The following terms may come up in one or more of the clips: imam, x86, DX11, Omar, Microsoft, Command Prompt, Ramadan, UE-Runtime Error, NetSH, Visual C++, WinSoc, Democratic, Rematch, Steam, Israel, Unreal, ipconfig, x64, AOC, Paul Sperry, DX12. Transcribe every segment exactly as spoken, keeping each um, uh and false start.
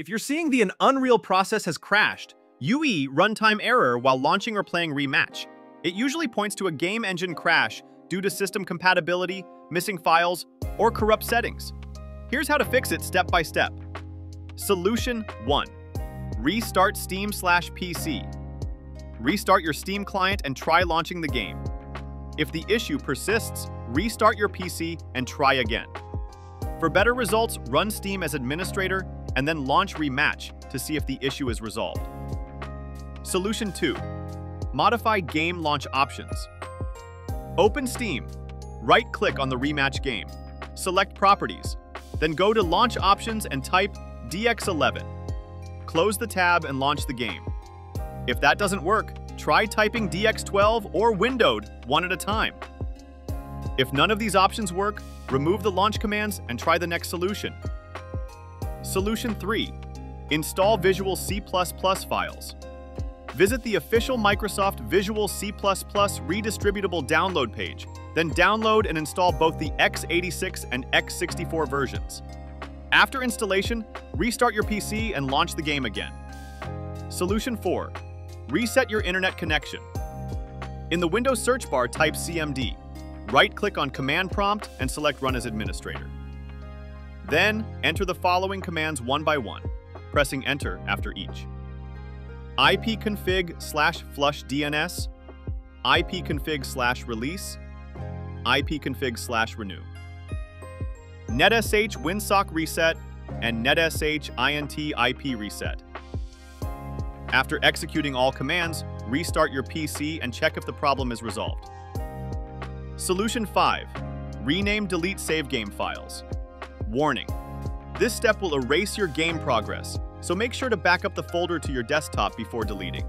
If you're seeing the an Unreal process has crashed, U E Runtime Error while launching or playing Rematch, it usually points to a game engine crash due to system compatibility, missing files, or corrupt settings. Here's how to fix it step by step. Solution one. Restart Steam slash P C. Restart your Steam client and try launching the game. If the issue persists, restart your P C and try again. For better results, run Steam as administrator and then launch Rematch to see if the issue is resolved. Solution two. Modify game launch options. Open Steam. Right-click on the Rematch game. Select Properties. Then go to Launch Options and type D X eleven. Close the tab and launch the game. If that doesn't work, try typing D X twelve or windowed one at a time. If none of these options work, remove the launch commands and try the next solution. Solution three. Install Visual C plus plus files. Visit the official Microsoft Visual C plus plus redistributable download page, then download and install both the x eighty-six and x sixty-four versions. After installation, restart your P C and launch the game again. Solution four. Reset your internet connection. In the Windows search bar, type C M D. Right-click on Command Prompt and select Run as Administrator. Then, enter the following commands one by one, pressing Enter after each. ipconfig slash flush D N S, ipconfig slash release, ipconfig slash renew. NetSH WinSoc reset and NetSH int I P reset. After executing all commands, restart your P C and check if the problem is resolved. Solution five. Rename delete save game files. Warning. This step will erase your game progress, so make sure to back up the folder to your desktop before deleting.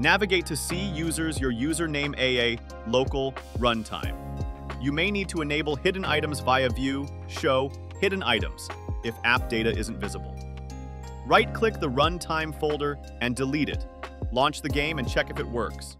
Navigate to C users your username A A, local, runtime. You may need to enable hidden items via View, Show, Hidden Items if app data isn't visible. Right-click the runtime folder and delete it. Launch the game and check if it works.